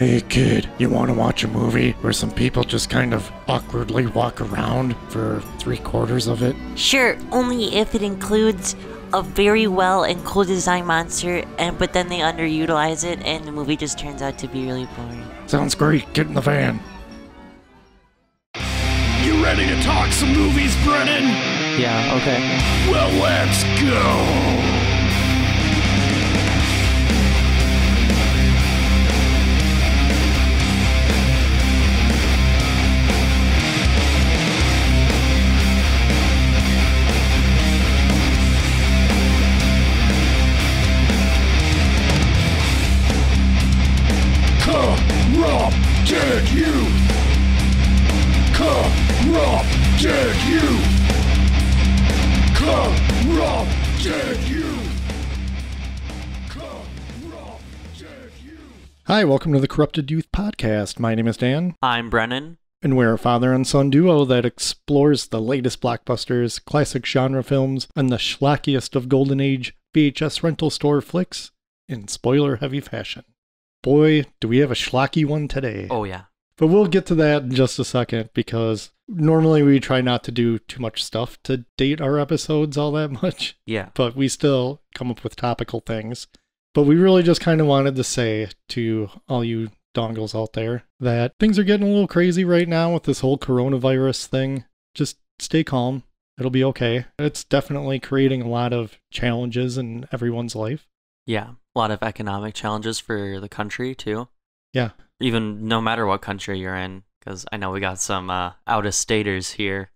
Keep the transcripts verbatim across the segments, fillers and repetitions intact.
hey kid, you want to watch a movie where some people just kind of awkwardly walk around for three quarters of it? Sure, only if it includes a very well and cool designed monster, and but then they underutilize it and the movie just turns out to be really boring. Sounds great, get in the van. You ready to talk some movies, Brennan? Yeah, okay. Well, let's go! Corrupted Youth! Corrupted Youth! Corrupted Youth! Corrupted Youth! Hi, welcome to the Corrupted Youth Podcast. My name is Dan. I'm Brennan. And we're a father and son duo that explores the latest blockbusters, classic genre films, and the schlockiest of golden age V H S rental store flicks in spoiler-heavy fashion. Boy, do we have a schlocky one today. Oh, yeah. But we'll get to that in just a second, because normally we try not to do too much stuff to date our episodes all that much. Yeah. But we still come up with topical things. But we really just kind of wanted to say to all you dongles out there that things are getting a little crazy right now with this whole coronavirus thing. Just stay calm. It'll be okay. It's definitely creating a lot of challenges in everyone's life. Yeah. A lot of economic challenges for the country, too. Yeah. Even no matter what country you're in, because I know we got some uh, out-of-staters here.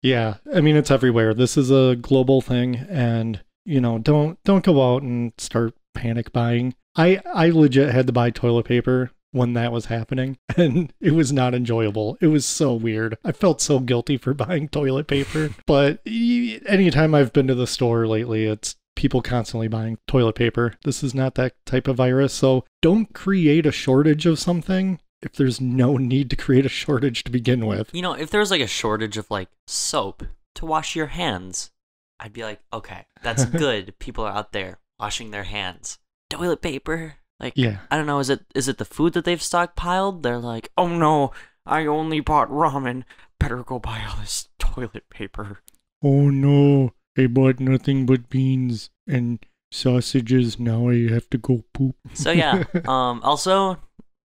Yeah. I mean, it's everywhere. This is a global thing, and, you know, don't don't go out and start panic buying. I, I legit had to buy toilet paper when that was happening, and it was not enjoyable. It was so weird. I felt so guilty for buying toilet paper, but anytime I've been to the store lately, it's people constantly buying toilet paper. This is not that type of virus, so don't create a shortage of something if there's no need to create a shortage to begin with. You know, if there was like a shortage of like soap to wash your hands, I'd be like, okay, that's good. People are out there washing their hands. Toilet paper, like, yeah. I don't know, is it is it the food that they've stockpiled? They're like, oh no, I only bought ramen. Better go buy all this toilet paper. Oh no. I bought nothing but beans and sausages. Now I have to go poop. So yeah. Um. Also,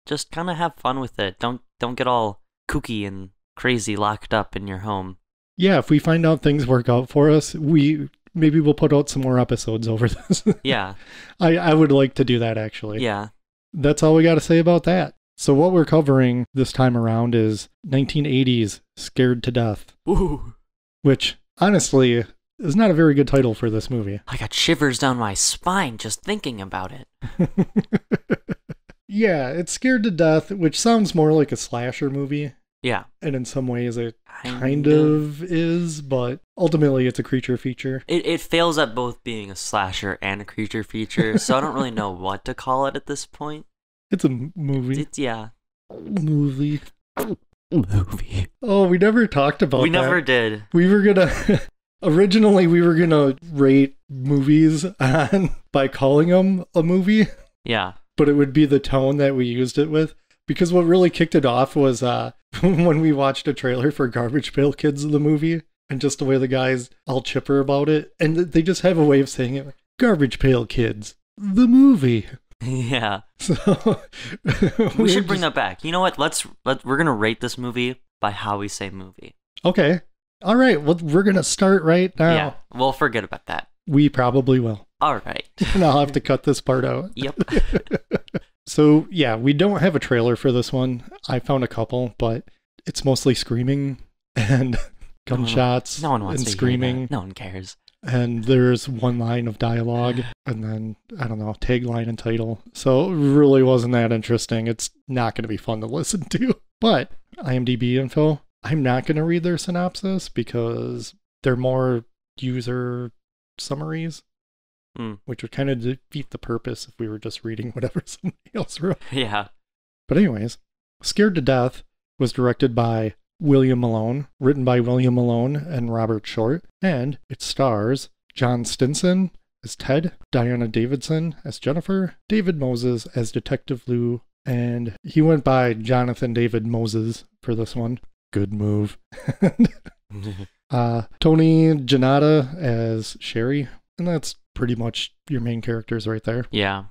just kind of have fun with it. Don't don't get all kooky and crazy locked up in your home. Yeah. If we find out things work out for us, we maybe we'll put out some more episodes over this. Yeah. I I would like to do that actually. Yeah. That's all we got to say about that. So what we're covering this time around is nineteen eighties Scared to Death. Ooh. Which honestly. It's not a very good title for this movie. I got shivers down my spine just thinking about it. Yeah, it's Scared to Death, which sounds more like a slasher movie. Yeah. And in some ways it kind, kind of. of is, but ultimately it's a creature feature. It, it fails at both being a slasher and a creature feature, so I don't really know what to call it at this point. It's a movie. It's, yeah. Movie. Movie. Oh, we never talked about we that. We never did. We were going to... Originally, we were going to rate movies on by calling them a movie. Yeah. But it would be the tone that we used it with. Because what really kicked it off was uh, when we watched a trailer for Garbage Pail Kids, the movie, and just the way the guy's all chipper about it. And they just have a way of saying it. Garbage Pail Kids, the movie. Yeah. So we should bring just... that back. You know what? Let's let, we're going to rate this movie by how we say movie. Okay. All right, well, we're going to start right now. Yeah, we'll forget about that. We probably will. All right. And I'll have to cut this part out. Yep. So, yeah, we don't have a trailer for this one. I found a couple, but it's mostly screaming and gunshots no one, no one wants and to screaming. Hear that. No one cares. And there's one line of dialogue and then, I don't know, tagline and title. So it really wasn't that interesting. It's not going to be fun to listen to. But IMDb info. I'm not going to read their synopsis because they're more user summaries, mm. which would kind of defeat the purpose if we were just reading whatever somebody else wrote. Yeah. But anyways, Scared to Death was directed by William Malone, written by William Malone and Robert Short, and it stars John Stinson as Ted, Diana Davidson as Jennifer, David Moses as Detective Lou, And he went by Jonathan David Moses for this one. Good move. uh, Tony Janata as Sherry. And that's pretty much your main characters right there. Yeah.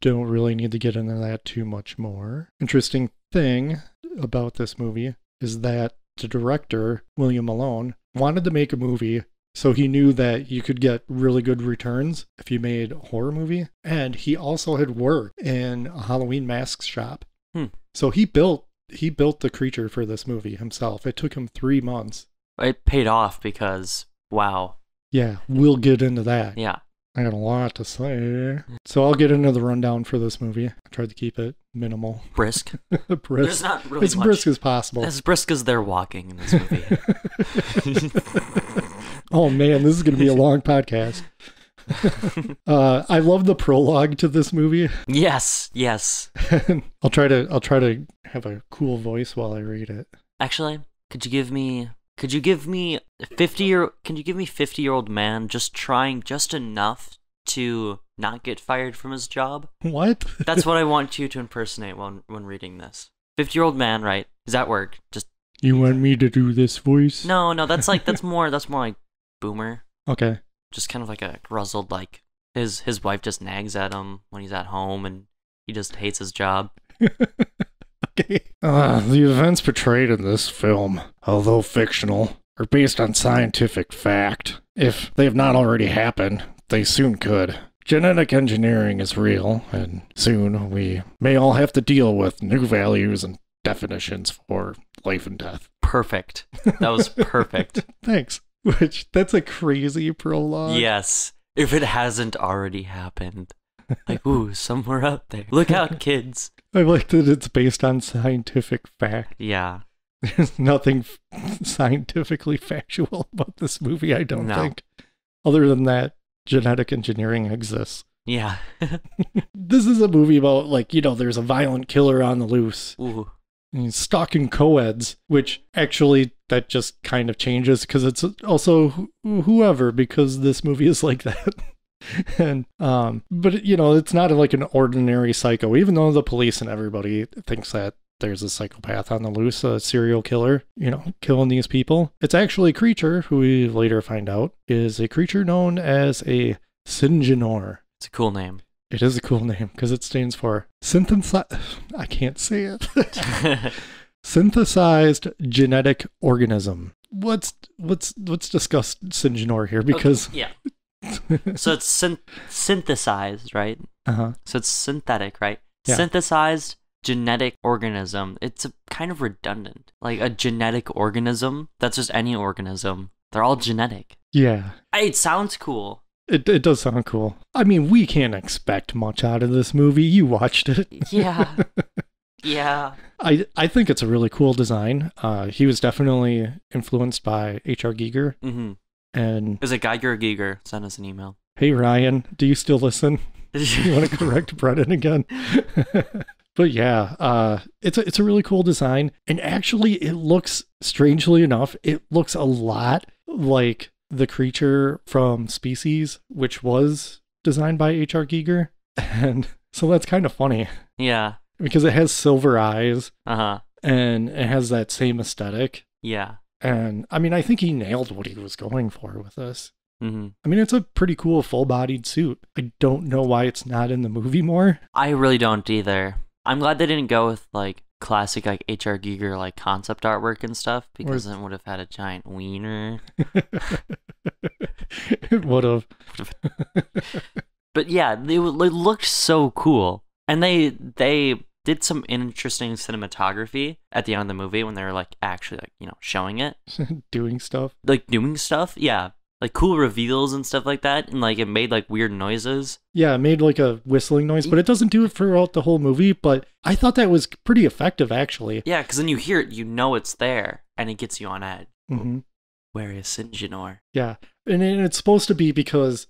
Don't really need to get into that too much more. Interesting thing about this movie is that the director, William Malone, wanted to make a movie, so he knew that you could get really good returns if you made a horror movie. And he also had worked in a Halloween mask shop. Hmm. So he built he built the creature for this movie himself. It took him three months. It paid off because, wow. Yeah, we'll get into that. Yeah. I got a lot to say. So I'll get into the rundown for this movie. I tried to keep it minimal. Brisk. brisk. There's not really as much. As brisk as possible. As brisk as they're walking in this movie. Oh man, this is going to be a long podcast. uh, I love the prologue to this movie. Yes, yes. I'll try to I'll try to have a cool voice while I read it. Actually, could you give me Could you give me fifty year? Can you give me fifty year old man just trying just enough to not get fired from his job? What? That's what I want you to impersonate when when reading this. Fifty year old man, right? Is at work. Just you want me to do this voice? No, no. That's like that's more that's more like boomer. Okay. Just kind of like a grizzled, like his his wife just nags at him when he's at home, and he just hates his job. Uh, the events portrayed in this film, although fictional, are based on scientific fact. If they have not already happened, they soon could. Genetic engineering is real, and soon we may all have to deal with new values and definitions for life and death. Perfect. That was perfect. Thanks. Which, that's a crazy prologue. Yes. If it hasn't already happened. Like, ooh, somewhere out there. Look out, kids. I like that it's based on scientific fact. Yeah. There's nothing scientifically factual about this movie, I don't no. think. Other than that, genetic engineering exists. Yeah. This is a movie about, like, you know, there's a violent killer on the loose. Ooh. And he's stalking co-eds, which actually that just kind of changes because it's also wh whoever, because this movie is like that. And um but you know, it's not like an ordinary psycho, even though the police and everybody thinks that there's a psychopath on the loose, a serial killer, you know, killing these people. It's actually a creature who we later find out is a creature known as a Syngenor. It's a cool name. It is a cool name because it stands for synthesi- I can't say it. synthesized genetic organism. What's what's let's discuss Syngenor here because okay, yeah. So it's syn synthesized, right? Uh-huh. So it's synthetic, right? Yeah. Synthesized genetic organism. It's a kind of redundant. Like a genetic organism, that's just any organism. They're all genetic. Yeah. It sounds cool. It, it does sound cool. I mean, we can't expect much out of this movie. You watched it. Yeah. Yeah. I, I think it's a really cool design. Uh, he was definitely influenced by H R Giger. Mm-hmm. And is it Geiger or Giger? Send us an email. Hey, Ryan, do you still listen? You want to correct Brennan again? But yeah, uh, it's, a, it's a really cool design. And actually, it looks, strangely enough, it looks a lot like the creature from Species, which was designed by H R Giger. And so that's kind of funny. Yeah. Because it has silver eyes. Uh-huh. And it has that same aesthetic. Yeah. And, I mean, I think he nailed what he was going for with this. Mm-hmm. I mean, it's a pretty cool full-bodied suit. I don't know why it's not in the movie more. I really don't either. I'm glad they didn't go with, like, classic, like, H R Giger, like, concept artwork and stuff, because or... then would have had a giant wiener. It would have. But, yeah, they, they looked so cool. And they they... did some interesting cinematography at the end of the movie when they were, like, actually, like, you know, showing it. doing stuff. Like, doing stuff, yeah. Like, cool reveals and stuff like that, and, like, it made, like, weird noises. Yeah, it made, like, a whistling noise, but it doesn't do it throughout the whole movie, but I thought that was pretty effective, actually. Yeah, because then you hear it, you know it's there, and it gets you on edge. Mm-hmm. Where is Syngenor? Yeah, and, and it's supposed to be because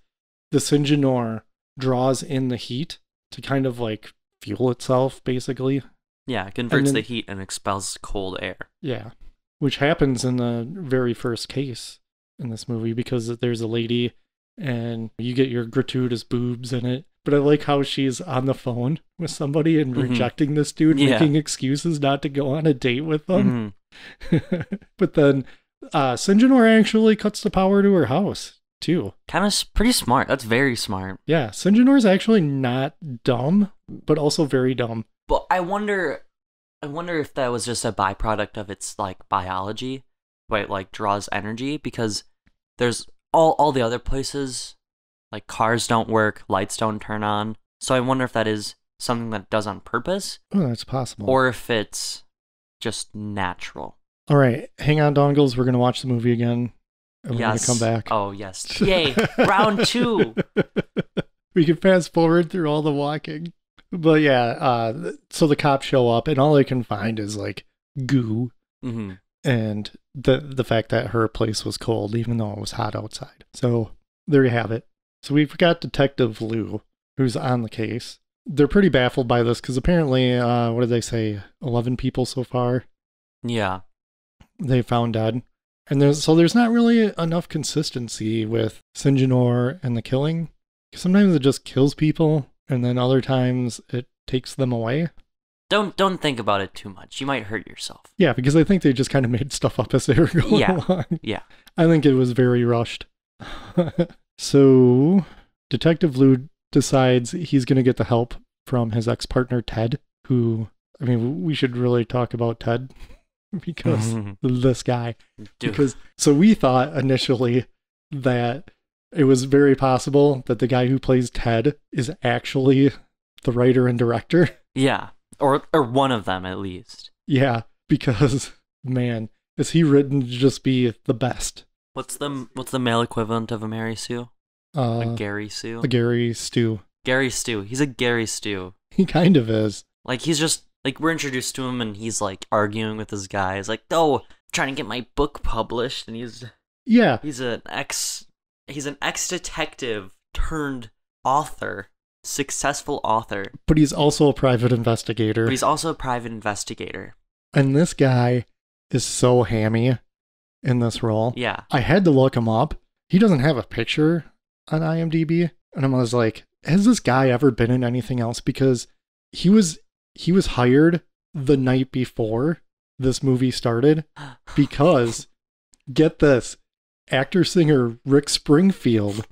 the Syngenor draws in the heat to kind of, like, fuel itself, basically. Yeah, it converts then, the heat and expels cold air. Yeah, which happens in the very first case in this movie because there's a lady and you get your gratuitous boobs in it. But I like how she's on the phone with somebody and mm-hmm. rejecting this dude, yeah. making excuses not to go on a date with them. Mm-hmm. But then uh, Syngenor actually cuts the power to her house, too. Kind of pretty smart. That's very smart. Yeah, Syngenor's actually not dumb, but also very dumb. But I wonder, I wonder if that was just a byproduct of its, like, biology, where it, like, draws energy, because there's all, all the other places... Like, cars don't work, lights don't turn on. So I wonder if that is something that it does on purpose. Oh, that's possible. Or if it's just natural. All right. Hang on, Dongles. We're going to watch the movie again. And yes. We're going to come back. Oh, yes. Yay. Round two. We can fast forward through all the walking. But yeah, uh, so the cops show up, and all they can find is, like, goo. Mm-hmm. And the, the fact that her place was cold, even though it was hot outside. So there you have it. So we've got Detective Lou, who's on the case. They're pretty baffled by this because apparently, uh, what did they say, eleven people so far? Yeah. They found dead. And there's, so there's not really enough consistency with Syngenor and the killing. Sometimes it just kills people, and then other times it takes them away. Don't don't think about it too much. You might hurt yourself. Yeah, because I think they just kind of made stuff up as they were going yeah. along. Yeah. I think it was very rushed. So, Detective Lou decides he's going to get the help from his ex-partner, Ted, who, I mean, we should really talk about Ted, because this guy. Dude. Because So we thought initially that it was very possible that the guy who plays Ted is actually the writer and director. Yeah, or, or one of them at least. Yeah, because, man, is he written to just be the best? What's the what's the male equivalent of a Mary Sue? Uh, a Gary Sue? A Gary Stew. Gary Stew. He's a Gary Stew. He kind of is. Like, he's just, like, we're introduced to him, and he's, like, arguing with his guy. He's like, oh, I'm trying to get my book published, and he's... Yeah. He's an ex... He's an ex-detective turned author. Successful author. But he's also a private investigator. But he's also a private investigator. And this guy is so hammy. In this role. Yeah. I had to look him up. He doesn't have a picture on IMDb. And I was like, has this guy ever been in anything else? Because he was he was hired the night before this movie started because, get this, actor-singer Rick Springfield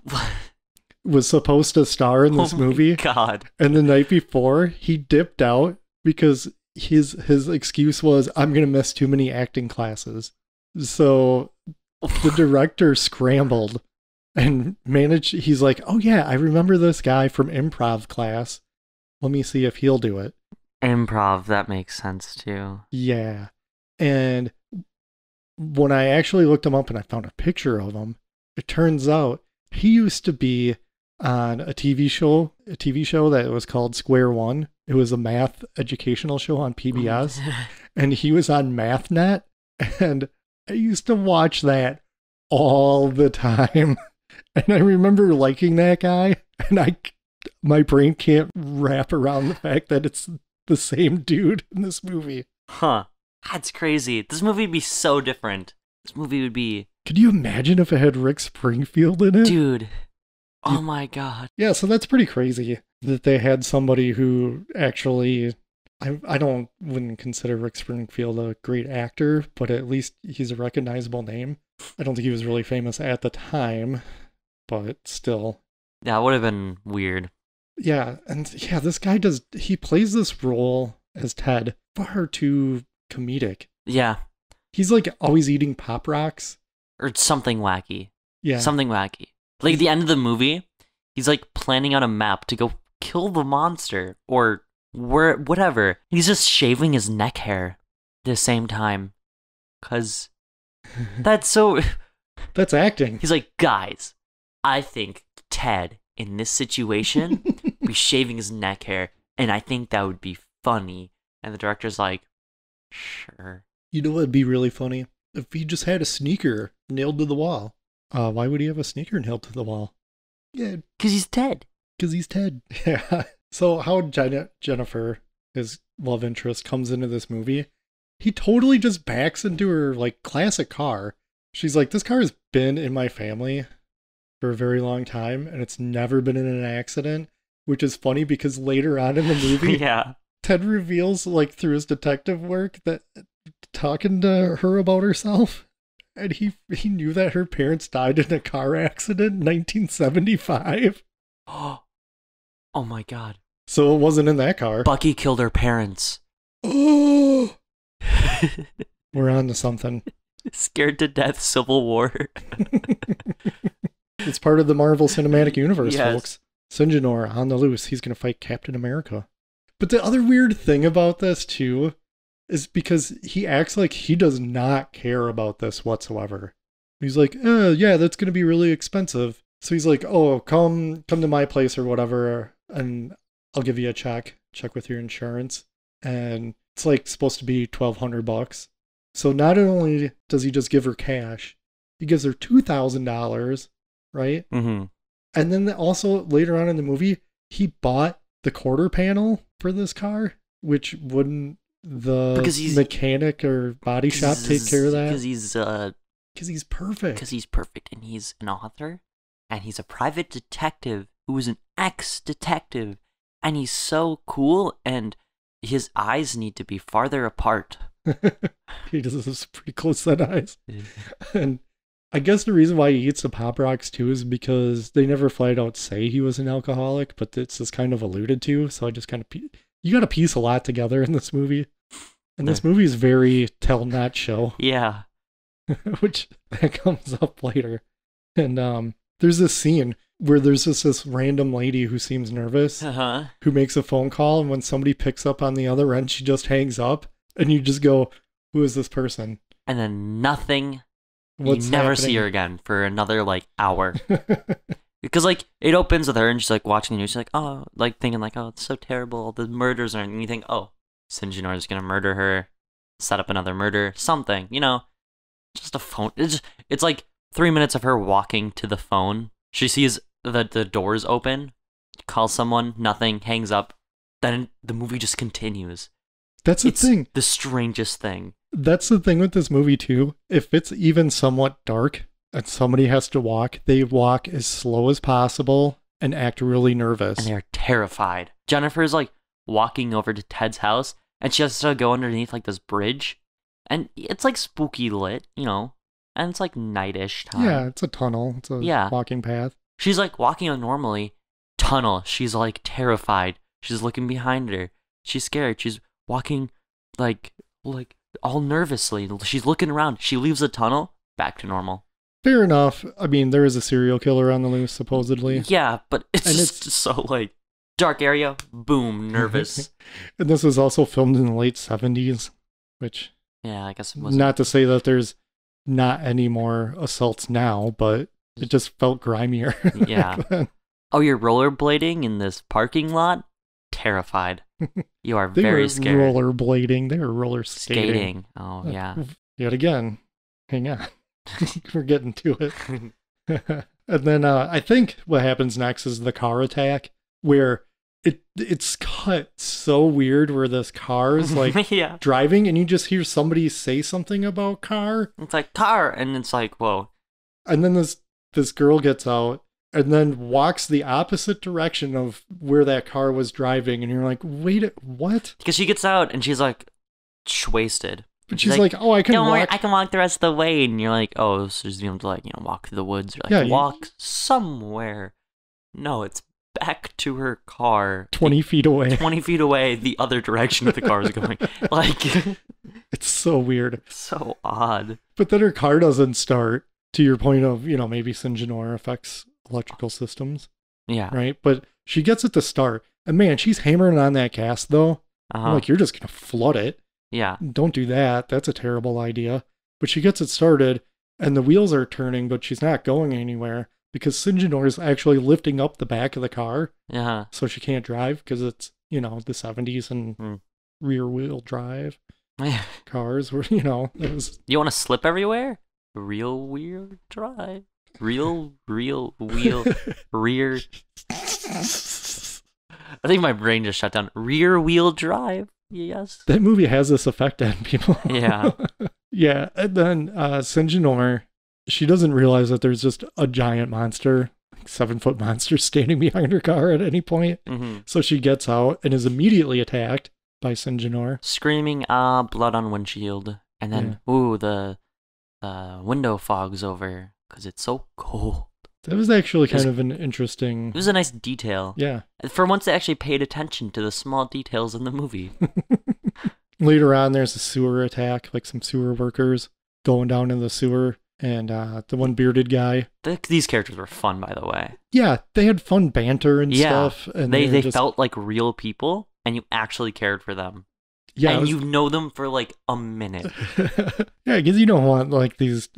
was supposed to star in this oh movie. God. And the night before, he dipped out because his his excuse was, I'm going to miss too many acting classes. So the director scrambled and managed. He's like, oh, yeah, I remember this guy from improv class. Let me see if he'll do it. Improv. That makes sense, too. Yeah. And when I actually looked him up and I found a picture of him, it turns out he used to be on a T V show, a T V show that was called Square One. It was a math educational show on P B S. And he was on MathNet. And I used to watch that all the time, and I remember liking that guy, and I, my brain can't wrap around the fact that it's the same dude in this movie. Huh. That's crazy. This movie would be so different. This movie would be... Could you imagine if it had Rick Springfield in it? Dude. Oh my God. Yeah, so that's pretty crazy that they had somebody who actually... I, I don't wouldn't consider Rick Springfield a great actor, but at least he's a recognizable name. I don't think he was really famous at the time, but still. Yeah, it would have been weird. Yeah, and yeah, this guy does, he plays this role as Ted far too comedic. Yeah. He's like always eating Pop Rocks. Or something wacky. Yeah. Something wacky. Like at the end of the movie, he's like planning out a map to go kill the monster or... Where, whatever. He's just shaving his neck hair at the same time. Because that's so... That's acting. He's like, guys, I think Ted, in this situation, would be shaving his neck hair, and I think that would be funny. And the director's like, sure. You know what would be really funny? If he just had a sneaker nailed to the wall. Uh, why would he have a sneaker nailed to the wall? Yeah. Because he's Ted. Because he's Ted. Yeah. So how Jen Jennifer, his love interest, comes into this movie, he totally just backs into her, like, classic car. She's like, this car has been in my family for a very long time, and it's never been in an accident. which is funny because later on in the movie, yeah. Ted reveals, like, through his detective work, that talking to her about herself, and he he knew that her parents died in a car accident in nineteen seventy-five. Oh, oh my God. So it wasn't in that car. Bucky killed her parents. Oh. We're on to something. Scared to Death Civil War. It's part of the Marvel Cinematic Universe, yes. Folks. Syngenor on the loose. He's going to fight Captain America. But the other weird thing about this, too, is because he acts like he does not care about this whatsoever. He's like, eh, yeah, that's going to be really expensive. So he's like, oh, come come to my place or whatever, and I'll give you a check. Check with your insurance. And it's like supposed to be twelve hundred bucks. So not only does he just give her cash, he gives her two thousand dollars, right? Mm-hmm. And then also later on in the movie, he bought the quarter panel for this car, which wouldn't the mechanic or body shop take care of that? Because he's, uh, because he's perfect. Because he's perfect, and he's an author, and he's a private detective who is an ex-detective, and he's so cool, and his eyes need to be farther apart. He does this pretty close set eyes. And I guess the reason why he eats the Pop Rocks too is because they never flat out say he was an alcoholic, but it's just kind of alluded to. So I just kind of, you got to piece a lot together in this movie. And this movie is very tell not show. Yeah. Which that comes up later. And um, there's this scene where there's just this random lady who seems nervous, uh-huh. who makes a phone call. And when somebody picks up on the other end, she just hangs up. And you just go, who is this person? And then nothing. What's you never happening? See her again for another, like, hour. Because, like, it opens with her and she's, like, watching the news. She's like, oh, like, thinking, like, oh, it's so terrible. The murders are, and you think, oh, Syngenor is going to murder her, set up another murder, something, you know, just a phone. It's, just, it's like three minutes of her walking to the phone. She sees that the doors open, calls someone, nothing, hangs up. Then the movie just continues. That's the it's thing. The strangest thing. That's the thing with this movie, too. If it's even somewhat dark and somebody has to walk, they walk as slow as possible and act really nervous. And they're terrified. Jennifer's, like, walking over to Ted's house, and she has to go underneath, like, this bridge. And it's, like, spooky lit, you know? And it's, like, night-ish time. Yeah, it's a tunnel. It's a yeah. walking path. She's, like, walking on normally. Tunnel. She's, like, terrified. She's looking behind her. She's scared. She's walking, like, like all nervously. She's looking around. She leaves the tunnel. Back to normal. Fair enough. I mean, there is a serial killer on the loose, supposedly. Yeah, but it's and just it's... so, like, dark area, boom, nervous. And this was also filmed in the late seventies, which... Yeah, I guess it wasn't. Not to say that there's not any more assaults now, but it just felt grimier. Yeah. Oh, you're rollerblading in this parking lot? Terrified. You are they very were scared. Rollerblading. They were roller skating. skating. Oh, yeah. Uh, yet again. Hang on. We're getting to it. And then uh, I think what happens next is the car attack, where it it's cut so weird where this car is like yeah. driving and you just hear somebody say something about car. It's like car. And it's like, whoa. And then this this girl gets out. And then walks the opposite direction of where that car was driving. And you're like, wait, what? Because she gets out and she's like, she's wasted. But she's, she's like, like, oh, I can don't walk. Worry, I can walk the rest of the way. And you're like, oh, so she's going to like, you know, walk through the woods. Or like, yeah, walk you... somewhere. No, it's back to her car. twenty feet away. twenty feet away, the other direction that the car is going. Like, it's so weird. So odd. But then her car doesn't start, to your point of, you know, maybe Syngenor affects electrical systems. Yeah. Right? But she gets it to start. And man, she's hammering on that gas though. Uh-huh. I'm like, you're just going to flood it. Yeah. Don't do that. That's a terrible idea. But she gets it started and the wheels are turning, but she's not going anywhere because Syngenor is actually lifting up the back of the car. Uh-huh. So she can't drive because it's, you know, the seventies and mm. rear wheel drive cars were, you know. It was... You want to slip everywhere? Real wheel drive. Real, real, wheel, rear. I think my brain just shut down. Rear wheel drive. Yes. That movie has this effect on people. Yeah. Yeah. And then uh, Syngenor, she doesn't realize that there's just a giant monster seven foot monster standing behind her car at any point. Mm-hmm. So she gets out and is immediately attacked by Syngenor. Screaming, ah, uh, blood on windshield. And then, yeah. ooh, the uh, window fogs over because it's so cold. That was actually kind was, of an interesting... It was a nice detail. Yeah. For once, they actually paid attention to the small details in the movie. Later on, there's a sewer attack, like some sewer workers going down in the sewer. And uh, the one bearded guy. The, these characters were fun, by the way. Yeah, they had fun banter and yeah, stuff. And they, they, they just... felt like real people, and you actually cared for them. Yeah, and was... you know them for like a minute. Yeah, because you don't want like these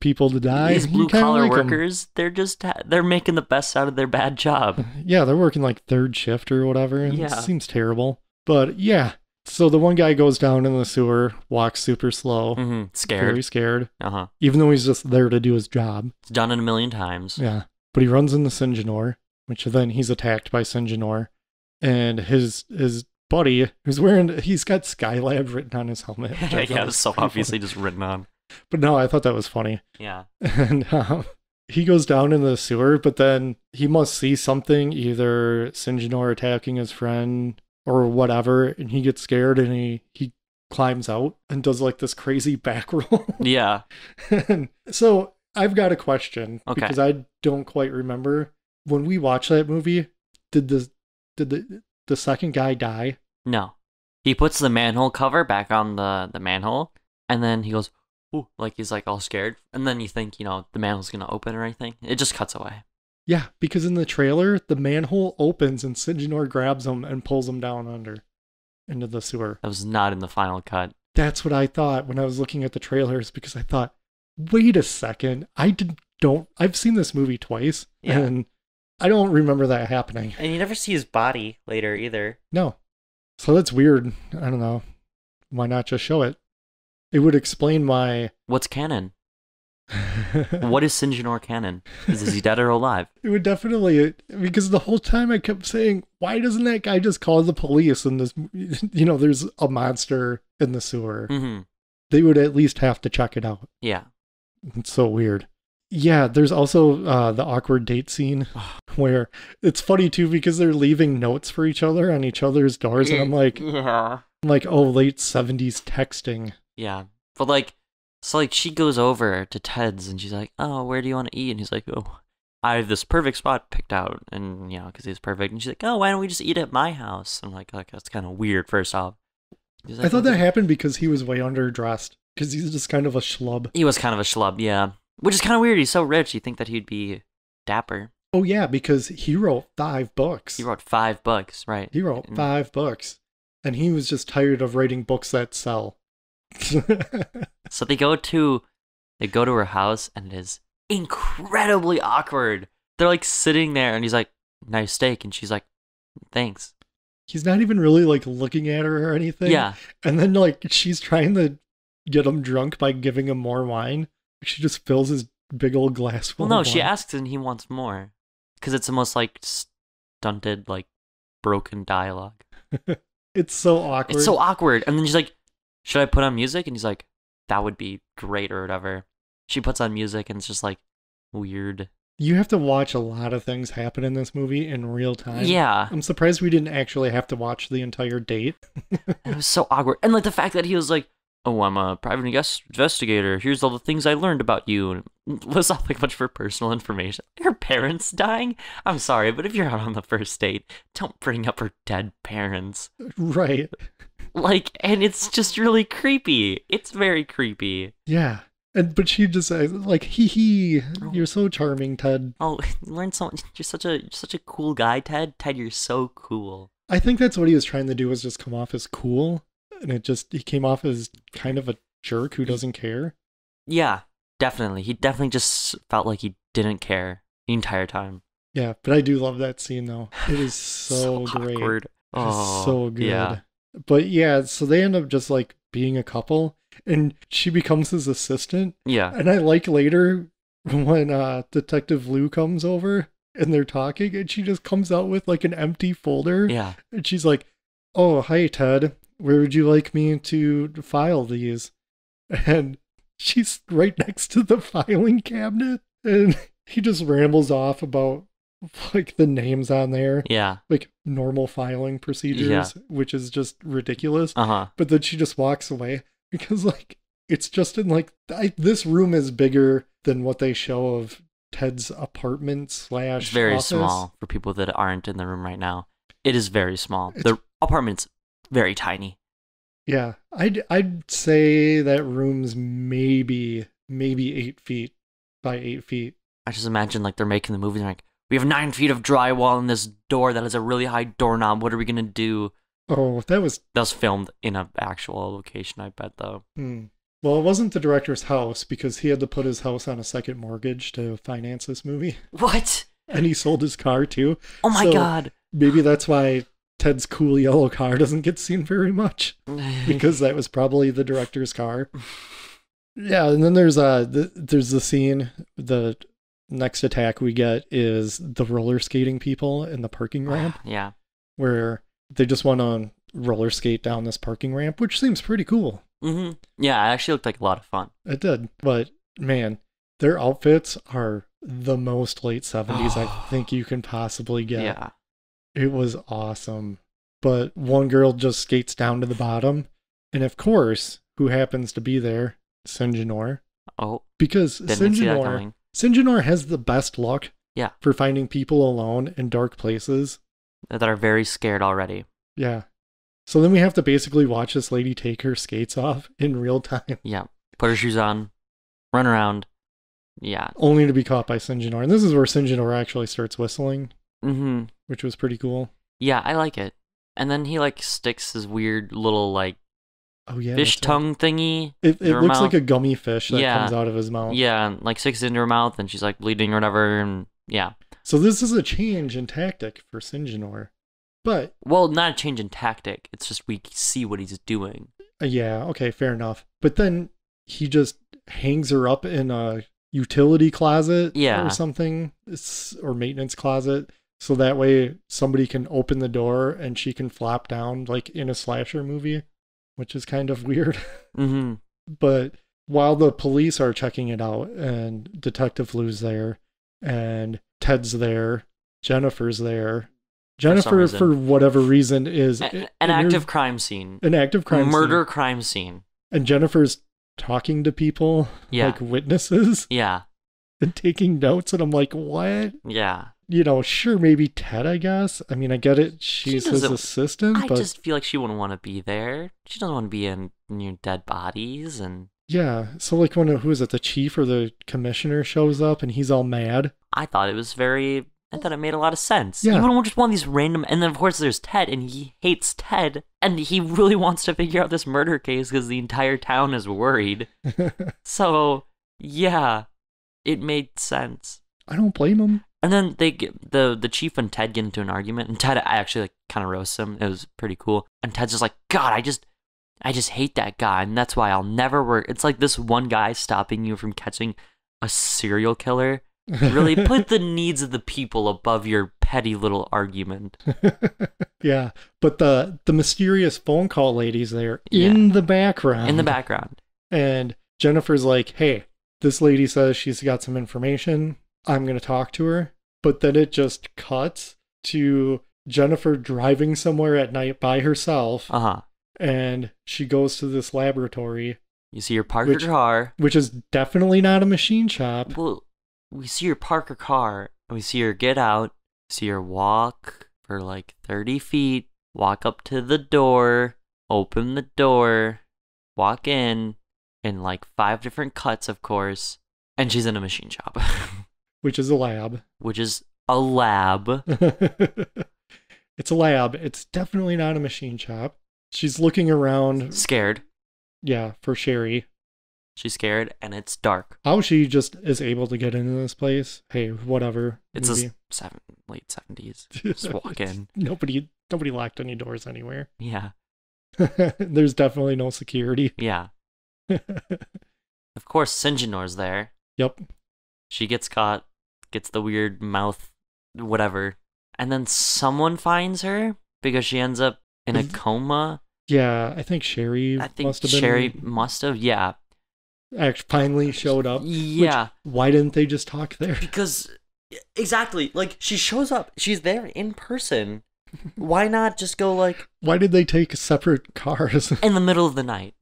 people to die. These blue collar like workers, them. they're just they're making the best out of their bad job. Yeah, they're working like third shift or whatever. And yeah, it seems terrible. But yeah, so the one guy goes down in the sewer, walks super slow, mm-hmm. scared, very scared. Uh huh. Even though he's just there to do his job. It's done it a million times. Yeah, but he runs into Syngenor, which then he's attacked by Syngenor, and his his. buddy, who's wearing, he's got Skylab written on his helmet. Yeah, yeah, was so obviously funny. Just written on. But no, I thought that was funny. Yeah. And um, he goes down in the sewer, but then he must see something, either Syngenor attacking his friend or whatever, and he gets scared and he, he climbs out and does like this crazy back roll. Yeah. And so I've got a question, okay. because I don't quite remember. When we watched that movie, did the, did the, the second guy die? No. He puts the manhole cover back on the, the manhole, and then he goes, ooh, like he's like all scared. And then you think, you know, the manhole's going to open or anything. It just cuts away. Yeah, because in the trailer, the manhole opens and Syngenor grabs him and pulls him down under into the sewer. That was not in the final cut. That's what I thought when I was looking at the trailers, because I thought, wait a second, I did, don't, I've seen this movie twice, yeah. and I don't remember that happening. And you never see his body later either. No. So that's weird. I don't know. Why not just show it? It would explain why... What's canon? What is Syngenor canon? Is, is he dead or alive? It would definitely... Because the whole time I kept saying, why doesn't that guy just call the police and this... You know, there's a monster in the sewer. Mm-hmm. They would at least have to check it out. Yeah. It's so weird. Yeah, there's also uh, the awkward date scene where it's funny, too, because they're leaving notes for each other on each other's doors. And I'm like, yeah. I'm like, oh, late seventies texting. Yeah. But like, so like she goes over to Ted's and she's like, oh, where do you want to eat? And he's like, oh, I have this perfect spot picked out. And, you know, because he's perfect. And she's like, oh, why don't we just eat at my house? I'm like, like that's kind of weird, first off. Like, I thought that happened because he was way underdressed because he's just kind of a schlub. He was kind of a schlub, yeah. Which is kind of weird. He's so rich. You'd think that he'd be dapper. Oh, yeah, because he wrote five books. He wrote five books, right. He wrote and, five books. And he was just tired of writing books that sell. So they go to they go to her house, and it is incredibly awkward. They're, like, sitting there, and he's like, nice steak. And she's like, thanks. He's not even really, like, looking at her or anything. Yeah. And then, like, she's trying to get him drunk by giving him more wine. She just fills his big old glass full. Well, no, of she asks and he wants more. Because it's the most, like, stunted, like, broken dialogue. It's so awkward. It's so awkward. And then she's like, should I put on music? And he's like, that would be great or whatever. She puts on music and it's just, like, weird. You have to watch a lot of things happen in this movie in real time. Yeah. I'm surprised we didn't actually have to watch the entire date. It was so awkward. And, like, the fact that he was like, oh, I'm a private investigator. Here's all the things I learned about you. And lists off like a bunch of her personal information. Her parents dying? I'm sorry, but if you're out on the first date, don't bring up her dead parents. Right. Like, and it's just really creepy. It's very creepy. Yeah. And but she just says, like, hee hee, oh. You're so charming, Ted. Oh, learn so much. You're such a, you're such a cool guy, Ted. Ted, you're so cool. I think that's what he was trying to do, was just come off as cool. And it just, he came off as kind of a jerk who doesn't care. Yeah, definitely. He definitely just felt like he didn't care the entire time. Yeah, but I do love that scene, though. It is so, so great. Awkward. Oh, so good. Yeah. But yeah, so they end up just like being a couple, and she becomes his assistant. Yeah. And I like later when uh, Detective Lou comes over and they're talking, and she just comes out with like an empty folder. Yeah. And she's like, oh, hi, Ted. Where would you like me to file these? And she's right next to the filing cabinet. And he just rambles off about like the names on there. Yeah. Like normal filing procedures, yeah. which is just ridiculous. Uh-huh. But then she just walks away because like it's just in like I, this room is bigger than what they show of Ted's apartment slash It's very office. Small for people that aren't in the room right now. It is very small. It's, the apartment's very tiny. Yeah. I'd I'd say that room's maybe maybe eight feet by eight feet. I just imagine like they're making the movie and like, we have nine feet of drywall in this door that has a really high doorknob. What are we gonna do? Oh, that was that was filmed in an actual location, I bet though. Hmm. Well, it wasn't the director's house because he had to put his house on a second mortgage to finance this movie. What? And he sold his car too. Oh my so god. Maybe that's why Ted's cool yellow car doesn't get seen very much. Because that was probably the director's car. Yeah, and then there's uh the, there's the scene, the next attack we get is the roller skating people in the parking ramp. Yeah. Where they just want to roller skate down this parking ramp, which seems pretty cool. Mm-hmm. Yeah, it actually looked like a lot of fun. It did. But, man, their outfits are the most late seventies I think you can possibly get. Yeah. It was awesome. But one girl just skates down to the bottom. And, of course, who happens to be there? Syngenor. Oh. Because Syngenor, Syngenor has the best luck yeah. for finding people alone in dark places. That are very scared already. Yeah. So then we have to basically watch this lady take her skates off in real time. Yeah. Put her shoes on, run around. Yeah. Only to be caught by Syngenor. And this is where Syngenor actually starts whistling, mm-hmm. which was pretty cool. Yeah, I like it. And then he like sticks his weird little like oh, yeah, fish tongue right. thingy. It, it looks mouth. like a gummy fish that yeah. comes out of his mouth. Yeah, like sticks into her mouth and she's like bleeding or whatever. And yeah. So this is a change in tactic for Syngenor. But, well, not a change in tactic. It's just we see what he's doing. Yeah, okay, fair enough. But then he just hangs her up in a utility closet yeah. or something, it's, or maintenance closet, so that way somebody can open the door and she can flop down like in a slasher movie, which is kind of weird. Mm-hmm. But while the police are checking it out and Detective Lou's there and Ted's there, Jennifer's there, Jennifer, for, for whatever reason, is... An, an active crime scene. An active crime Murder scene. Murder crime scene. And Jennifer's talking to people, yeah. like witnesses. Yeah. And taking notes, and I'm like, what? Yeah. You know, sure, maybe Ted, I guess. I mean, I get it. She's she his assistant, I but... I just feel like she wouldn't want to be there. She doesn't want to be in near dead bodies, and... Yeah, so like when, who is it, the chief or the commissioner shows up, and he's all mad. I thought it was very... I thought it made a lot of sense. Yeah. You wouldn't just want these random... And then, of course, there's Ted, and he hates Ted, and he really wants to figure out this murder case because the entire town is worried. So, yeah, it made sense. I don't blame him. And then they get, the, the chief and Ted get into an argument, and Ted actually like, kind of roasts him. It was pretty cool. And Ted's just like, God, I just... I just hate that guy, and that's why I'll never work. It's like this one guy stopping you from catching a serial killer... Really, put the needs of the people above your petty little argument. Yeah, but the the mysterious phone call lady's there yeah. in the background. In the background. And Jennifer's like, hey, this lady says she's got some information. I'm going to talk to her. But then it just cuts to Jennifer driving somewhere at night by herself. Uh-huh. And she goes to this laboratory. You see her parked which, car. Which is definitely not a machine shop. Well... We see her park her car, and we see her get out, see her walk for like thirty feet, walk up to the door, open the door, walk in, in like five different cuts, of course, and she's in a machine shop. Which is a lab. Which is a lab. It's a lab. It's definitely not a machine shop. She's looking around. Scared. Yeah, for Sherry. She's scared, and it's dark. How she just is able to get into this place? Hey, whatever. It's a seven, late seventies. Just walk in. Nobody, nobody locked any doors anywhere. Yeah. There's definitely no security. Yeah. Of course, Syngenor's there. Yep. She gets caught, gets the weird mouth, whatever, and then someone finds her because she ends up in a coma. Yeah, I think Sherry. I think must have been Sherry must have. Yeah. Actually, finally showed up. Yeah. Which, why didn't they just talk there? Because Exactly. Like, she shows up. She's there in person. Why not just go, like... Why did they take separate cars? In the middle of the night.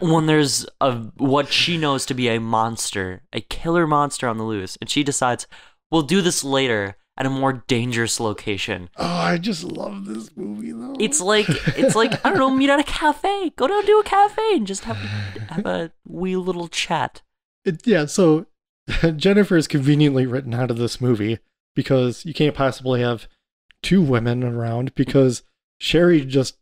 When there's a what she knows to be a monster, a killer monster on the loose, and she decides, we'll do this later at a more dangerous location. Oh, I just love this movie, though. It's like, it's like I don't know, meet at a cafe. Go down to a cafe and just have, have a wee little chat. It, yeah, so Jennifer is conveniently written out of this movie because you can't possibly have two women around because Sherry just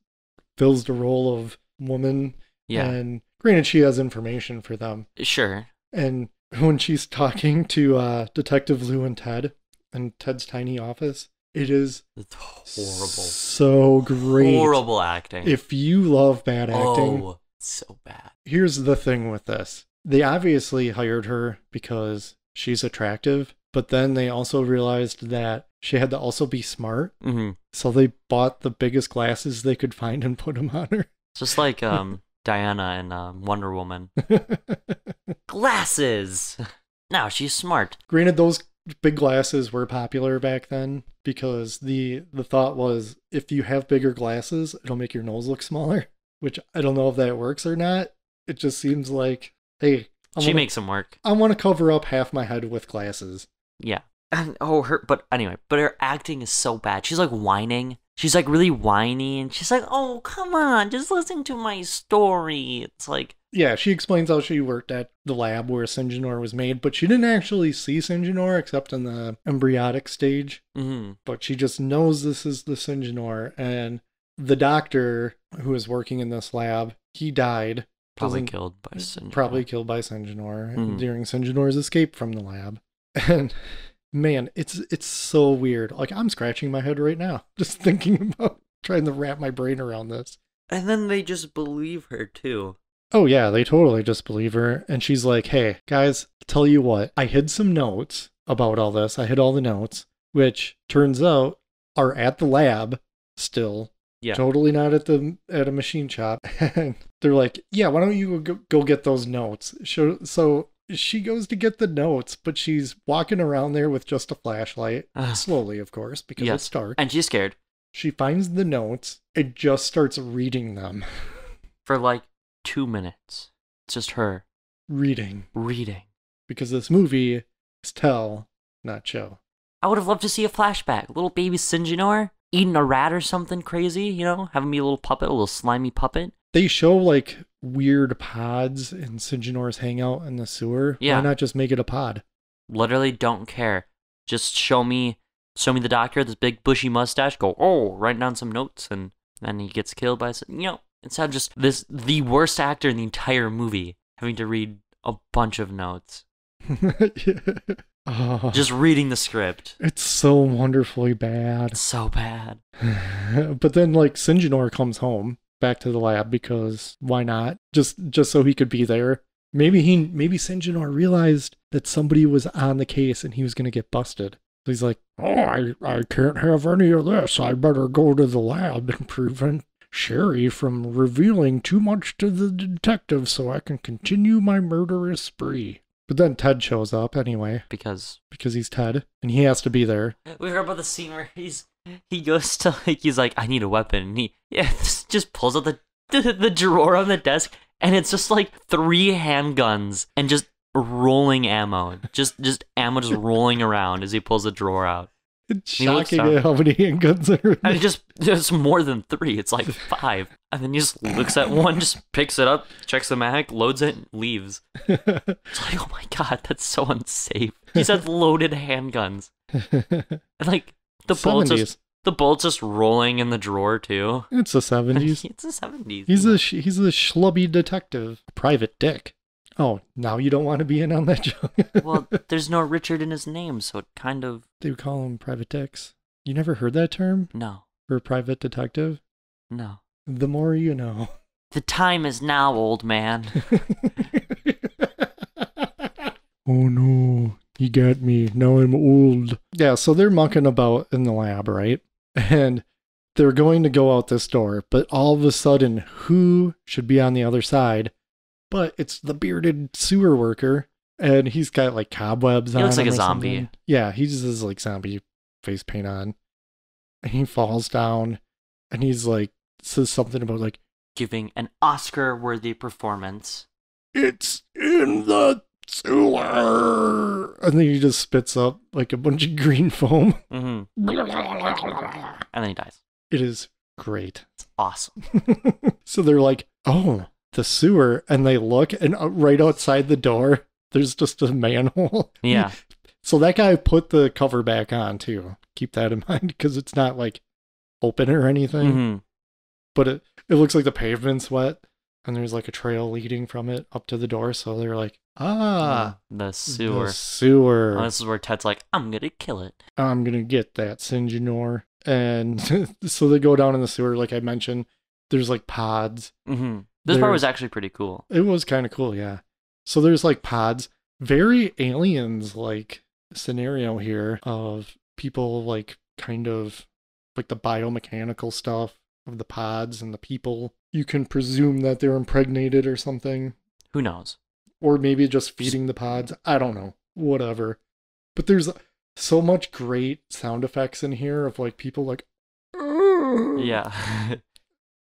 fills the role of woman. Yeah. And granted, she has information for them. Sure. And when she's talking to uh, Detective Lou and Ted in Ted's tiny office, it is it's horrible. So great. Horrible acting. If you love bad acting. Oh, so bad. Here's the thing with this. They obviously hired her because she's attractive, but then they also realized that she had to also be smart. Mm-hmm. So they bought the biggest glasses they could find and put them on her. Just like um, Diana in um, Wonder Woman. Glasses! Now she's smart. Granted, those big glasses were popular back then because the, the thought was if you have bigger glasses, it'll make your nose look smaller, which I don't know if that works or not. It just seems like, hey. I she wanna, makes them work. I want to cover up half my head with glasses. Yeah. And, oh, her, but anyway, but her acting is so bad. She's like whining. She's like really whiny and she's like, oh, come on, just listen to my story. It's like. Yeah, she explains how she worked at the lab where Syngenor was made, but she didn't actually see Syngenor except in the embryonic stage. Mm-hmm. But she just knows this is the Syngenor. And the doctor who is working in this lab, he died. Probably killed by Syngenor. Probably killed by Syngenor mm-hmm. during Syngenor's escape from the lab. And. Man, it's it's so weird. Like, I'm scratching my head right now, just thinking about trying to wrap my brain around this. And then they just believe her, too. Oh, yeah, they totally just believe her. And she's like, hey, guys, tell you what, I hid some notes about all this. I hid all the notes, which turns out are at the lab still. Yeah. Totally not at the at a machine shop. And they're like, yeah, why don't you go, go get those notes? So... so she goes to get the notes, but she's walking around there with just a flashlight. Uh, slowly, of course, because yes. It's dark. And she's scared. She finds the notes and just starts reading them. For like two minutes. It's just her. Reading. Reading. Because this movie is tell, not show. I would have loved to see a flashback. Little baby Syngenor eating a rat or something crazy, you know? Having me a little puppet, a little slimy puppet. They show, like, weird pods and Syngenor's hangout in the sewer. Yeah. Why not just make it a pod? Literally don't care. Just show me show me the doctor, this big bushy mustache, go, oh, write down some notes, and then he gets killed by, you know, instead of just this, the worst actor in the entire movie, having to read a bunch of notes. Yeah. Oh, just reading the script. It's so wonderfully bad. It's so bad. But then, like, Syngenor comes home. Back to the lab because why not? Just just so he could be there. Maybe he maybe Syngenor realized that somebody was on the case and he was gonna get busted. So he's like, oh, I I can't have any of this. I better go to the lab and prevent Sherry from revealing too much to the detective so I can continue my murderous spree. But then Ted shows up anyway. Because because he's Ted and he has to be there. We heard about the scene where he's He goes to, like, he's like, I need a weapon. And he yeah, just pulls out the, the the drawer on the desk, and it's just, like, three handguns and just rolling ammo. Just just ammo just rolling around as he pulls the drawer out. It's shocking at how many handguns are in there. And it just, it's more than three. It's, like, five. And then he just looks at one, just picks it up, checks the mag, loads it, and leaves. It's like, oh, my God, that's so unsafe. He said loaded handguns. And, like... The bolts, just, the bolts just rolling in the drawer, too. It's the seventies. It's the seventies. He's a, he's a schlubby detective. Private Dick. Oh, now you don't want to be in on that joke. Well, there's no Richard in his name, so it kind of... They would call him Private Dicks. You never heard that term? No. For a private detective? No. The more you know. The time is now, old man. Oh, no. He got me. Now I'm old. Yeah, so they're mucking about in the lab, right? And they're going to go out this door, but all of a sudden, who should be on the other side? But it's the bearded sewer worker And he's got like cobwebs on. He looks like a zombie. Yeah, he just has like zombie face paint on. And he falls down and he's like, says something about like giving an Oscar worthy performance. It's in the sewer. And then he just spits up like a bunch of green foam. Mm-hmm. And then he dies. It is great. It's awesome. So they're like, oh, the sewer. And they look, and right outside the door, there's just a manhole. Yeah. So that guy put the cover back on, too. Keep that in mind, because it's not, like, open or anything. Mm-hmm. But it, it looks like the pavement's wet, and there's, like, a trail leading from it up to the door. So they're like, ah. Uh, the sewer. The sewer. Well, this is where Ted's like, I'm going to kill it. I'm going to get that, Syngenor. And so they go down in the sewer, like I mentioned. There's, like, pods. Mm-hmm. This there's, part was actually pretty cool. It was kind of cool, yeah. So there's, like, pods. Very aliens-like scenario here of people, like, kind of, like, the biomechanical stuff of the pods and the people. You can presume that they're impregnated or something. Who knows? Or maybe just feeding the pods. I don't know. Whatever. But there's so much great sound effects in here of, like, people, like, oh. Yeah.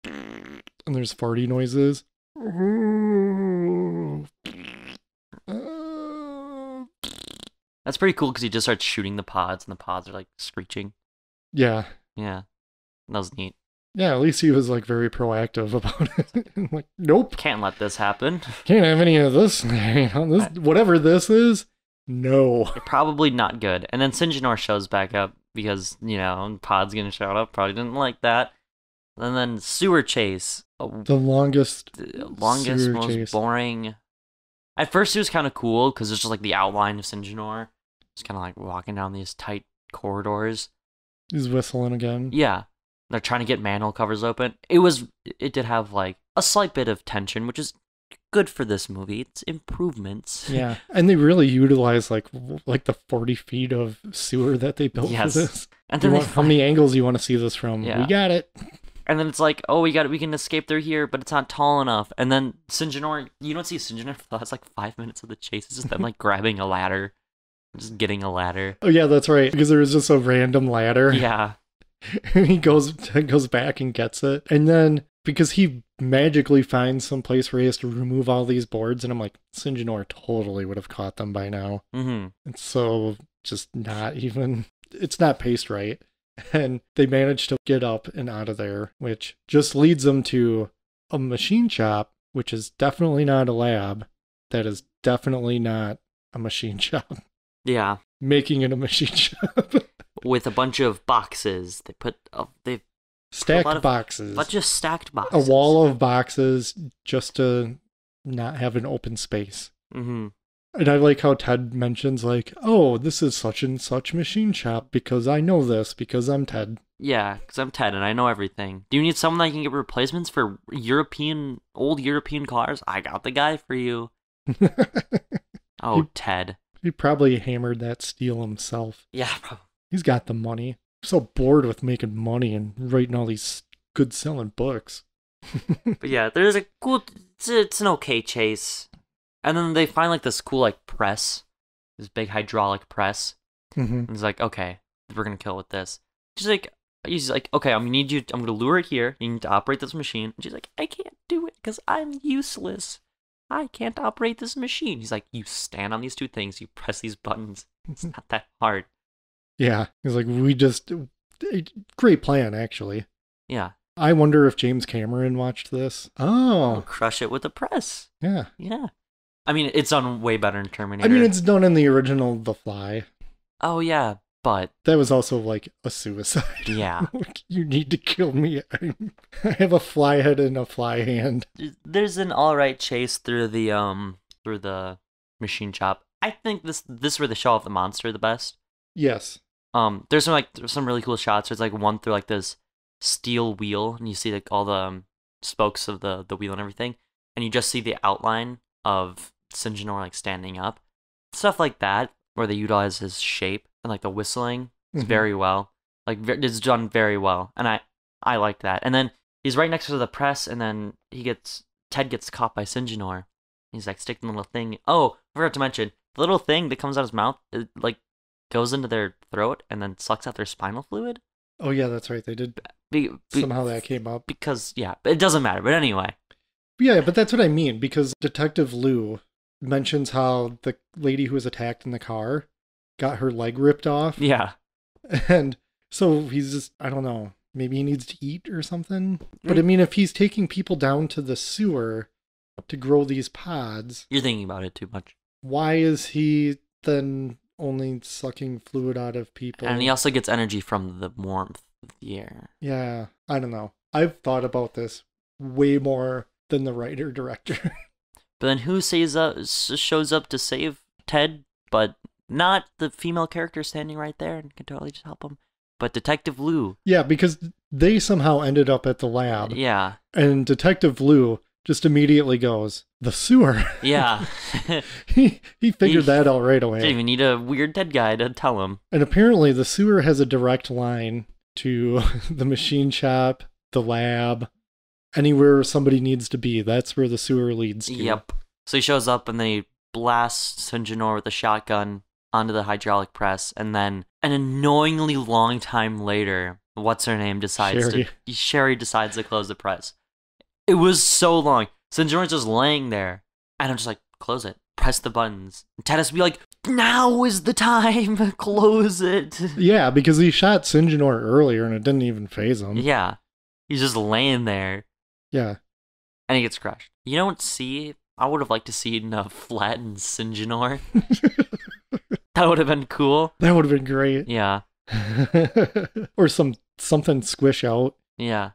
And there's farty noises. Oh. That's pretty cool because he just starts shooting the pods and the pods are like screeching. Yeah. Yeah. That was neat. Yeah, at least he was like very proactive about it. I'm like, nope. Can't let this happen. Can't have any of this. You know, this I, whatever this is, no. Probably not good. And then Syngenor shows back up because, you know, pod's going to shout up. Probably didn't like that. And then sewer chase. The longest. The longest, most chase. Boring. At first it was kind of cool because it's just like the outline of Syngenor. It's kind of like walking down these tight corridors. He's whistling again. Yeah. They're trying to get manhole covers open. It was, it did have like a slight bit of tension, which is good for this movie. It's improvements. Yeah. And they really utilize like like the forty feet of sewer that they built yes. for this. And then you want, how many angles you want to see this from? Yeah. We got it. And then it's like, oh, we got it. We can escape through here, but it's not tall enough. And then Syngenor, you don't see Syngenor for the last like five minutes of the chase. It's just them like grabbing a ladder. Just getting a ladder. Oh yeah, that's right. Because there was just a random ladder. Yeah. And he goes goes back and gets it. And then because he magically finds some place where he has to remove all these boards, and I'm like, Syngenor totally would have caught them by now. Mm-hmm. And so just not even. It's not paced right. And they manage to get up and out of there, which just leads them to a machine shop, which is definitely not a lab. That is definitely not a machine shop. Yeah. Making it a machine shop. With a bunch of boxes. They put, oh, they stacked put a boxes. Of, but just stacked boxes. A wall of boxes just to not have an open space. Mm-hmm. And I like how Ted mentions, like, oh, this is such and such machine shop because I know this because I'm Ted. Yeah, because I'm Ted and I know everything. Do you need someone that can get replacements for European, old European cars? I got the guy for you. Oh, he, Ted. He probably hammered that steel himself. Yeah, probably. He's got the money. I'm so bored with making money and writing all these good selling books. But yeah, there's a cool, it's, it's an okay chase. And then they find, like, this cool, like, press. This big hydraulic press. Mm-hmm. And he's like, okay, we're going to kill with this. She's like, he's like, okay, I'm going to need you. I'm going to lure it here. You need to operate this machine. And she's like, I can't do it because I'm useless. I can't operate this machine. He's like, you stand on these two things. You press these buttons. It's not that hard. Yeah. He's like, we just, great plan, actually. Yeah. I wonder if James Cameron watched this. Oh. We'll crush it with a press. Yeah. Yeah. I mean, it's done way better in Terminator. I mean, it's done in the original The Fly. Oh, yeah, but... That was also, like, a suicide. Yeah. You need to kill me. I have a fly head and a fly hand. There's an alright chase through the um through the machine shop. I think this this were the show off the monster the best. Yes. Um, There's some, like, there's some really cool shots. There's, like, one through, like, this steel wheel, and you see, like, all the um, spokes of the, the wheel and everything, and you just see the outline of... Syngenor like standing up, stuff like that, where they utilize his shape and like the whistling is mm-hmm. very well, like ve it's done very well, and I I like that. And then he's right next to the press, and then he gets Ted gets caught by Syngenor. He's like, stick the little thing. Oh, I forgot to mention, the little thing that comes out of his mouth, it, like, goes into their throat and then sucks out their spinal fluid. Oh, yeah, that's right. They did. Be, be, Somehow that came up. Because, yeah, it doesn't matter. But anyway. Yeah, but that's what I mean, because Detective Lou mentions how the lady who was attacked in the car got her leg ripped off. Yeah. And so he's just, I don't know, maybe he needs to eat or something. But I mean, if he's taking people down to the sewer to grow these pods. You're thinking about it too much. Why is he then only sucking fluid out of people? And he also gets energy from the warmth of the air. Yeah, I don't know. I've thought about this way more than the writer-director. But then who saves up, shows up to save Ted, but not the female character standing right there and can totally just help him, but Detective Lou. Yeah, because they somehow ended up at the lab. Yeah. And Detective Lou just immediately goes, the sewer. Yeah. he he figured he, that out right away. Didn't even need a weird dead guy to tell him. And apparently the sewer has a direct line to the machine shop, the lab, anywhere somebody needs to be. That's where the sewer leads to. Yep. So he shows up and they blast Syngenor with a shotgun onto the hydraulic press, and then an annoyingly long time later, what's her name decides Sherry. to Sherry decides to close the press. It was so long. Syngenor's just laying there, and I'm just like, close it, press the buttons. And Ted has to be like, now is the time, close it. Yeah, because he shot Syngenor earlier, and it didn't even phase him. Yeah, he's just laying there. Yeah, and he gets crushed. You don't see. I would have liked to see a flattened Syngenor. That would have been cool. That would have been great. Yeah. Or some something squish out. Yeah.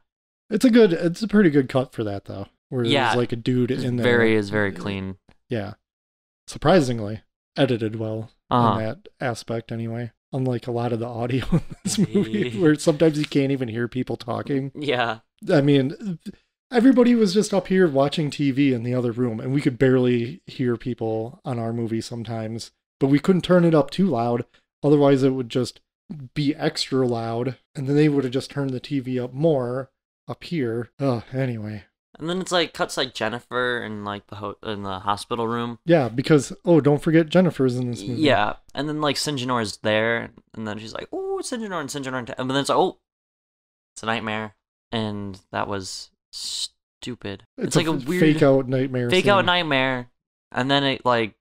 It's a good, it's a pretty good cut for that though. Where yeah. there's like a dude it's in there. Very is very clean. Yeah. Surprisingly edited well uh -huh. on that aspect anyway. Unlike a lot of the audio in this movie where sometimes you can't even hear people talking. Yeah. I mean, everybody was just up here watching T V in the other room and we could barely hear people on our movie sometimes. But we couldn't turn it up too loud, otherwise it would just be extra loud, and then they would have just turned the T V up more up here. Oh, anyway. And then it's like cuts like Jennifer and like the ho in the hospital room. Yeah, because oh, don't forget Jennifer's in this movie. Yeah, and then like Syngenor is there, and then she's like, oh, Syngenor and Syngenor, and, and then it's like, oh, it's a nightmare, and that was stupid. It's, it's like a, a weird fake out nightmare. Fake scene. out nightmare, and then it like.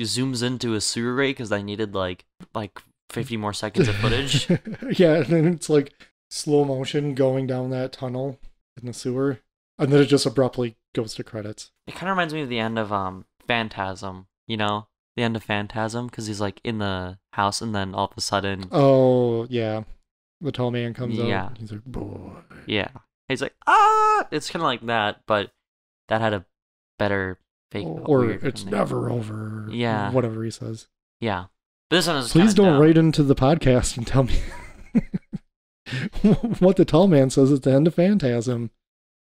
Zooms into a sewer ray because I needed like like fifty more seconds of footage. Yeah, and then it's like slow motion going down that tunnel in the sewer, and then it just abruptly goes to credits. It kind of reminds me of the end of um Phantasm, you know, the end of Phantasm, because he's like in the house, and then all of a sudden, oh yeah, the tall man comes yeah. out. And he's like, boy, yeah, he's like, ah, it's kind of like that, but that had a better. Fake, or it's never over. Yeah. Whatever he says. Yeah. But this one is Please don't dumb. write into the podcast and tell me what the tall man says at the end of Phantasm.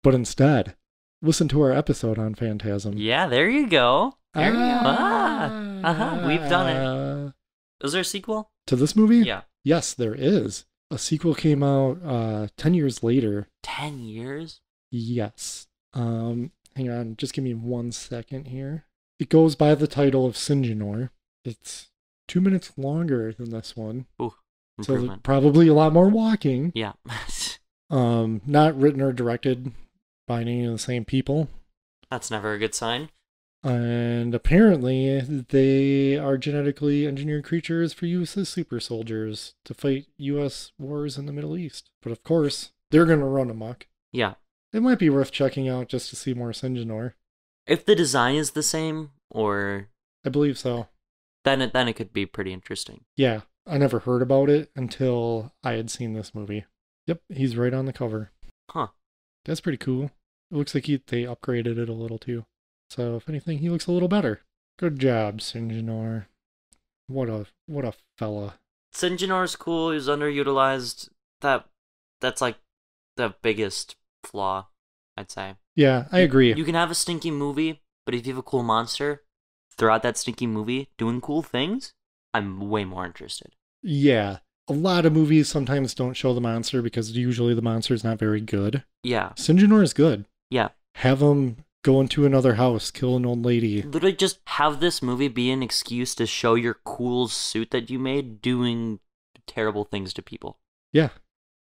But instead, listen to our episode on Phantasm. Yeah, there you go. There ah, you go. Ah, uh-huh, we've done it. Is there a sequel? To this movie? Yeah. Yes, there is. A sequel came out uh, ten years later. ten years? Yes. Um... Hang on, just give me one second here. It goes by the title of Syngenor. It's two minutes longer than this one. Ooh, so probably a lot more walking. Yeah. um, not written or directed by any of the same people. That's never a good sign. And apparently they are genetically engineered creatures for use as super soldiers to fight U S wars in the Middle East. But of course, they're going to run amok. Yeah. It might be worth checking out just to see more Syngenor. If the design is the same, or... I believe so. Then it, then it could be pretty interesting. Yeah, I never heard about it until I had seen this movie. Yep, he's right on the cover. Huh. That's pretty cool. It looks like he, they upgraded it a little too. So if anything, he looks a little better. Good job, Syngenor. What a, what a fella. Syngenor's cool, he's underutilized. That, that's like the biggest... flaw, I'd say. Yeah, I agree. You, you can have a stinky movie, but if you have a cool monster throughout that stinky movie doing cool things, I'm way more interested. Yeah. A lot of movies sometimes don't show the monster because usually the monster is not very good. Yeah. Syngenor is good. Yeah. Have him go into another house, kill an old lady. Literally just have this movie be an excuse to show your cool suit that you made doing terrible things to people. Yeah,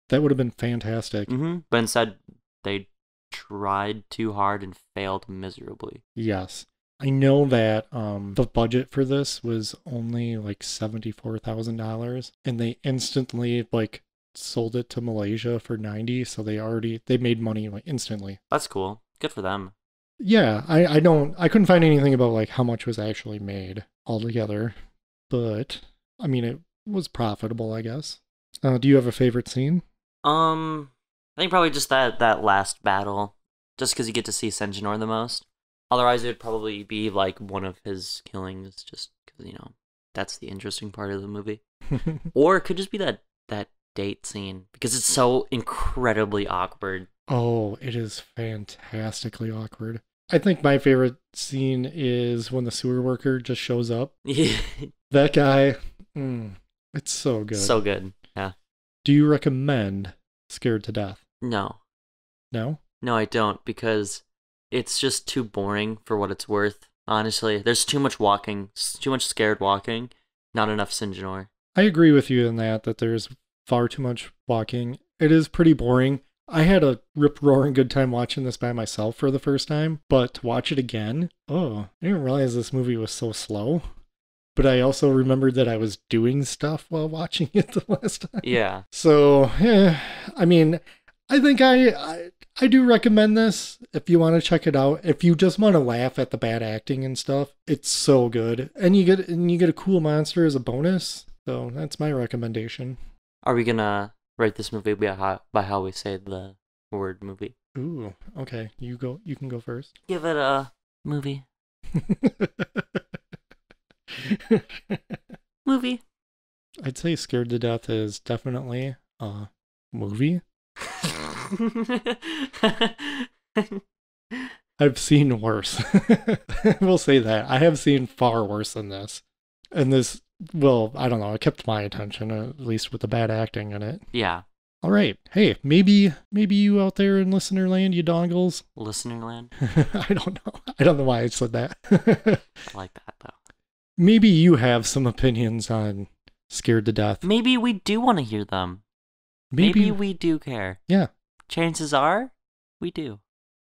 that would have been fantastic. Mm-hmm. But instead, they tried too hard and failed miserably. Yes. I know that um, the budget for this was only like seventy-four thousand dollars, and they instantly like sold it to Malaysia for ninety, so they already, they made money like instantly. That's cool. Good for them. Yeah, I, I don't, I couldn't find anything about like how much was actually made altogether, but I mean, it was profitable, I guess. Uh, do you have a favorite scene? Um, I think probably just that, that last battle, just because you get to see Syngenor the most. Otherwise, it would probably be, like, one of his killings, just because, you know, that's the interesting part of the movie. Or it could just be that, that date scene, because it's so incredibly awkward. Oh, it is fantastically awkward. I think my favorite scene is when the sewer worker just shows up. That guy, mm, it's so good. So good, yeah. Do you recommend Scared to Death? No. No? No, I don't, because... it's just too boring for what it's worth. Honestly, there's too much walking, too much scared walking, not enough Syngenor. I agree with you in that, that there's far too much walking. It is pretty boring. I had a rip-roaring good time watching this by myself for the first time, but to watch it again, oh, I didn't realize this movie was so slow. But I also remembered that I was doing stuff while watching it the last time. Yeah. So, yeah, I mean, I think I... I I do recommend this if you want to check it out. If you just want to laugh at the bad acting and stuff, it's so good. And you get and you get a cool monster as a bonus. So that's my recommendation. Are we going to rate this movie by how, by how we say the word movie? Ooh, okay. You go. You can go first. Give it a movie. Movie. I'd say Scared to Death is definitely a movie. I've seen worse. We'll say that. I have seen far worse than this. And this, well, I don't know. It kept my attention, at least with the bad acting in it. Yeah. All right. Hey, maybe maybe you out there in listener land, you dongles. Listener land? I don't know. I don't know why I said that. I like that, though. Maybe you have some opinions on Scared to Death. Maybe we do want to hear them. Maybe, Maybe we do care. Yeah. Chances are, we do.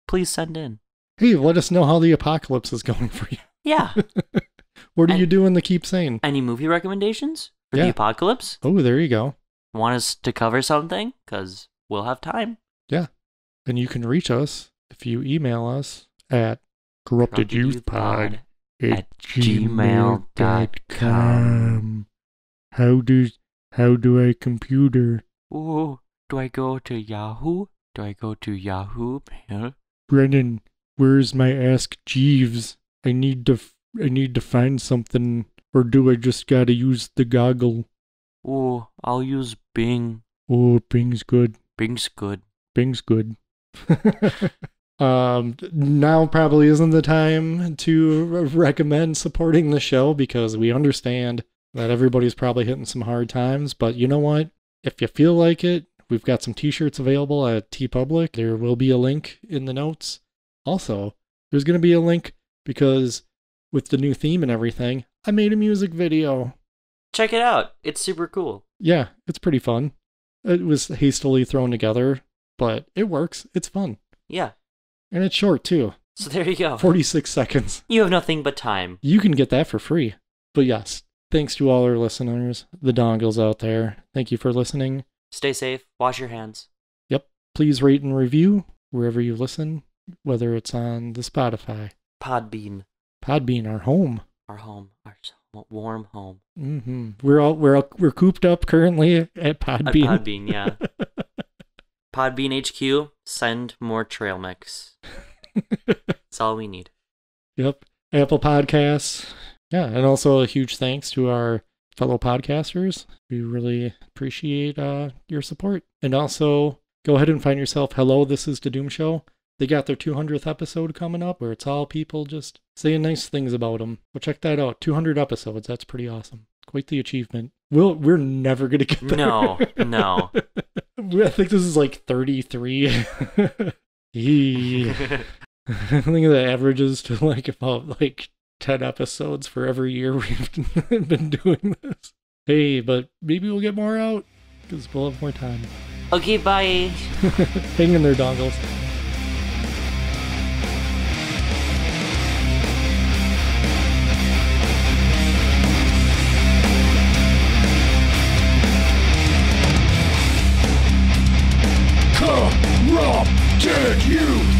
Please send in. Hey, let us know how the apocalypse is going for you. Yeah. What are and you doing to keep sane? Any movie recommendations for yeah. the apocalypse? Oh, there you go. Want us to cover something? Because we'll have time. Yeah. And you can reach us if you email us at corruptedyouthpod at gmail dot com. How do, how do I computer? Oh, do I go to Yahoo? Do I go to Yahoo Mail? Brennan, where's my Ask Jeeves? I need to, f I need to find something, or do I just gotta use the goggle? Oh, I'll use Bing. Oh, Bing's good. Bing's good. Bing's good. Um, now probably isn't the time to re recommend supporting the show because we understand that everybody's probably hitting some hard times. But you know what? If you feel like it, we've got some t-shirts available at TeePublic. There will be a link in the notes. Also, there's going to be a link because with the new theme and everything, I made a music video. Check it out. It's super cool. Yeah, it's pretty fun. It was hastily thrown together, but it works. It's fun. Yeah. And it's short, too. So there you go. forty-six seconds. You have nothing but time. You can get that for free. But yes. Thanks to all our listeners, the dongles out there. Thank you for listening. Stay safe. Wash your hands. Yep. Please rate and review wherever you listen, whether it's on the Spotify. Podbean. Podbean, our home. Our home. Our warm home. Mm-hmm. We're all we're all, we're cooped up currently at Podbean. At Podbean, yeah. Podbean H Q. Send more trail mix. That's all we need. Yep. Apple Podcasts. Yeah, and also a huge thanks to our fellow podcasters. We really appreciate uh, your support. And also, go ahead and find yourself, hello, this is The Doom Show. They got their two hundredth episode coming up, where it's all people just saying nice things about them. Well, check that out. two hundred episodes. That's pretty awesome. Quite the achievement. We'll, we're never going to get there. No, no. I think this is like thirty-three. I think the averages to like about like ten episodes for every year we've been doing this. Hey, but maybe we'll get more out because we'll have more time. Okay, bye. Hang in there, dongles. Corrupted Youth.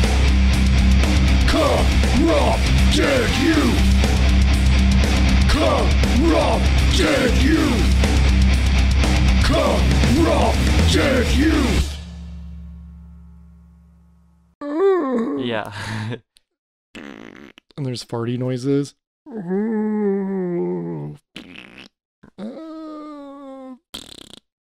Corrupted Youth. Corrupted Youth. Corrupted Youth. Yeah. And there's farty noises.